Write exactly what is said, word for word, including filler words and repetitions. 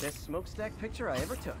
Best smokestack picture I ever took.